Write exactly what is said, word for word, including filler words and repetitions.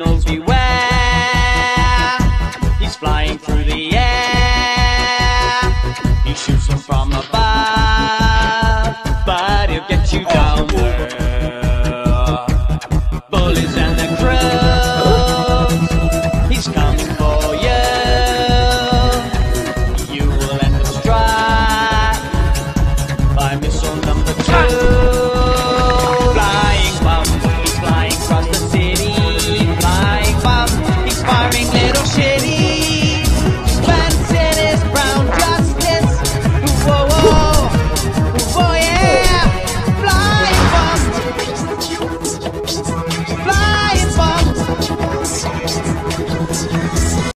Signals beware, he's flying through the air.